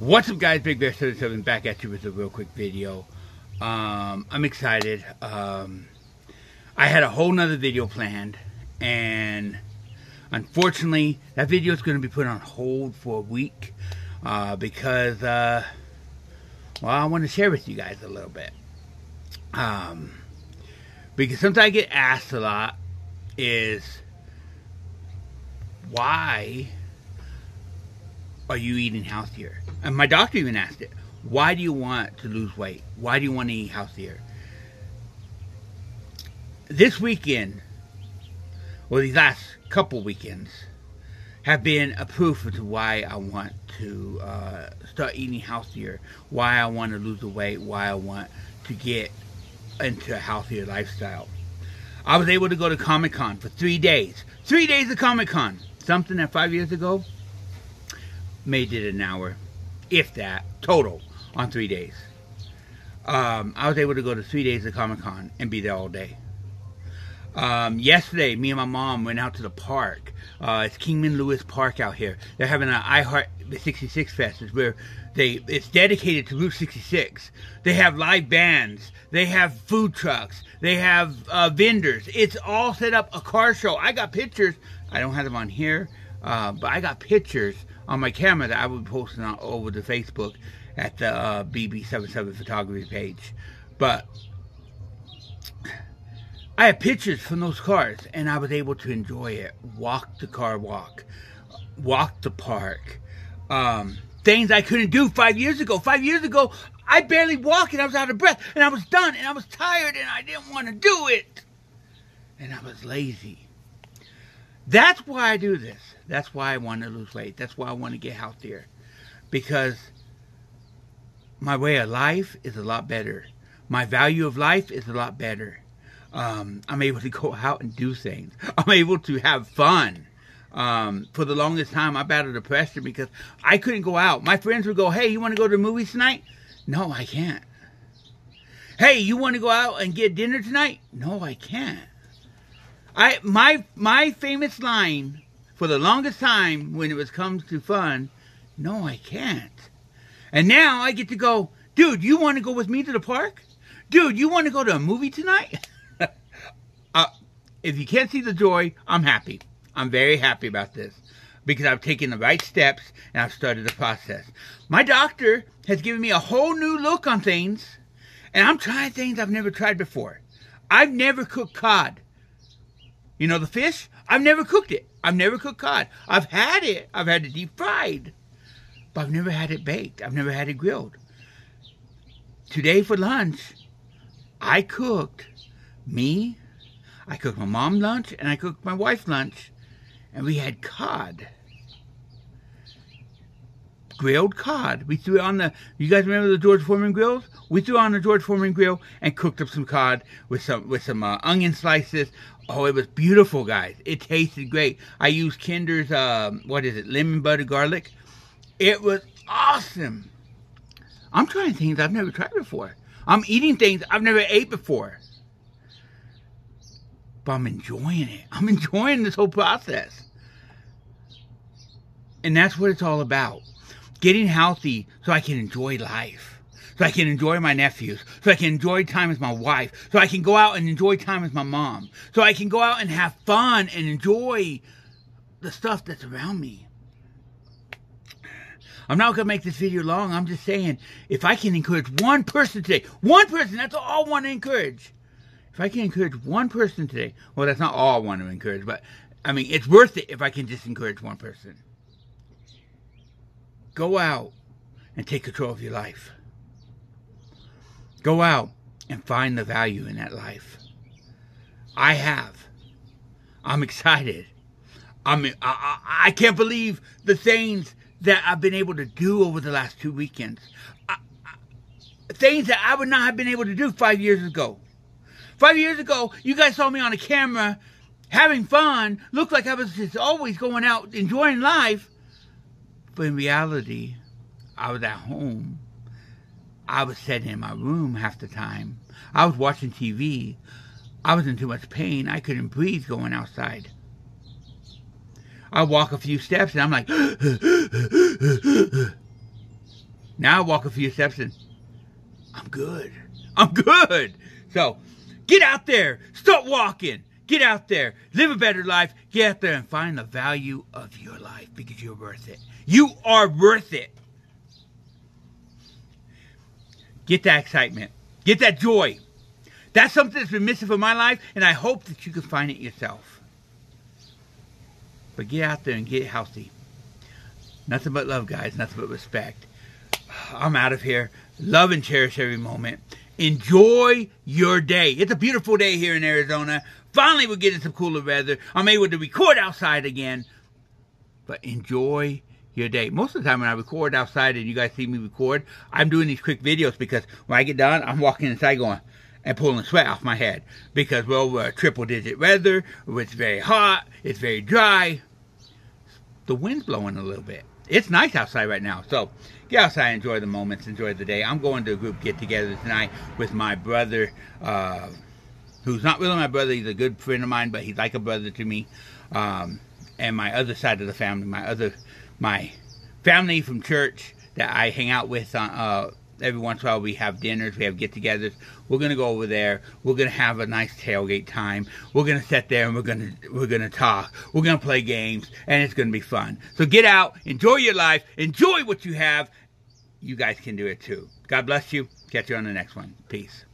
What's up, guys? BigBear77 back at you with a real quick video. I'm excited. I had a whole nother video planned, and unfortunately that video is going to be put on hold for a week because well, I want to share with you guys a little bit, because something I get asked a lot is, why are you eating healthier? And my doctor even asked it. Why do you want to lose weight? Why do you want to eat healthier? This weekend, or these last couple weekends, have been a proof as to why I want to start eating healthier, why I want to lose the weight, why I want to get into a healthier lifestyle. I was able to go to Comic Con for 3 days. 3 days of Comic Con. Something that 5 years ago made it an hour, if that, total, on 3 days. I was able to go to 3 days of Comic-Con and be there all day. Yesterday, me and my mom went out to the park. It's Kingman Lewis Park out here. They're having an iHeart66 Fest. It's dedicated to Route 66. They have live bands. They have food trucks. They have vendors. It's all set up, a car show. I got pictures. I don't have them on here, but I got pictures on my camera that I would be posting on over to Facebook at the BB77 photography page. But I had pictures from those cars, and I was able to enjoy it. Walk the car walk the park. Things I couldn't do 5 years ago. 5 years ago, I barely walked, and I was out of breath, and I was done, and I was tired, and I didn't want to do it, and I was lazy. That's why I do this. That's why I want to lose weight. That's why I want to get healthier. Because my way of life is a lot better. My value of life is a lot better. I'm able to go out and do things. I'm able to have fun. For the longest time, I battled depression because I couldn't go out. My friends would go, hey, you want to go to the movies tonight? No, I can't. Hey, you want to go out and get dinner tonight? No, I can't. My famous line for the longest time when it comes to fun, no, I can't. And now I get to go, dude, you want to go with me to the park? Dude, you want to go to a movie tonight? If you can't see the joy, I'm happy. I'm very happy about this because I've taken the right steps and I've started the process. My doctor has given me a whole new look on things, and I'm trying things I've never tried before. I've never cooked cod. You know, the fish? I've never cooked it. I've never cooked cod. I've had it. I've had it deep fried. But I've never had it baked. I've never had it grilled. Today for lunch, I cooked me. I cooked my mom lunch, and I cooked my wife lunch. And we had cod. Grilled cod. We threw it on the, you guys remember the George Foreman grills? We threw on the George Foreman grill and cooked up some cod with some onion slices. Oh, it was beautiful, guys. It tasted great. I used Kinder's, what is it, lemon butter garlic. It was awesome. I'm trying things I've never tried before. I'm eating things I've never ate before. But I'm enjoying it. I'm enjoying this whole process. And that's what it's all about. Getting healthy so I can enjoy life, so I can enjoy my nephews, so I can enjoy time with my wife, so I can go out and enjoy time with my mom, so I can go out and have fun and enjoy the stuff that's around me. I'm not going to make this video long. I'm just saying, if I can encourage one person today, one person, that's all I want to encourage. If I can encourage one person today, well, that's not all I want to encourage, but I mean, it's worth it if I can just encourage one person. Go out and take control of your life. Go out and find the value in that life. I have. I'm excited. I can't believe the things that I've been able to do over the last 2 weekends. Things that I would not have been able to do 5 years ago. 5 years ago, you guys saw me on a camera having fun. Looked like I was just always going out enjoying life. But in reality, I was at home. I was sitting in my room half the time. I was watching TV. I was in too much pain. I couldn't breathe going outside. I walk a few steps and I'm like, Now I walk a few steps and I'm good. I'm good. So get out there. Start walking. Get out there. Live a better life. Get out there and find the value of your life because you're worth it. You are worth it. Get that excitement. Get that joy. That's something that's been missing from my life, and I hope that you can find it yourself. But get out there and get healthy. Nothing but love, guys. Nothing but respect. I'm out of here. Love and cherish every moment. Enjoy your day. It's a beautiful day here in Arizona. Finally, we're getting some cooler weather. I'm able to record outside again. But enjoy your day. Most of the time when I record outside and you guys see me record, I'm doing these quick videos because when I get done, I'm walking inside going and pulling sweat off my head. Because, well, we're triple-digit weather. It's very hot. It's very dry. The wind's blowing a little bit. It's nice outside right now. So get outside, enjoy the moments, enjoy the day. I'm going to a group get-together tonight with my brother, who's not really my brother. He's a good friend of mine, but he's like a brother to me. And my other side of the family, my family from church that I hang out with on, every once in a while. We have dinners, we have get-togethers. We're gonna go over there. We're gonna have a nice tailgate time. We're gonna sit there and we're gonna talk. We're gonna play games, and it's gonna be fun. So get out, enjoy your life, enjoy what you have. You guys can do it too. God bless you. Catch you on the next one. Peace.